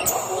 Cut!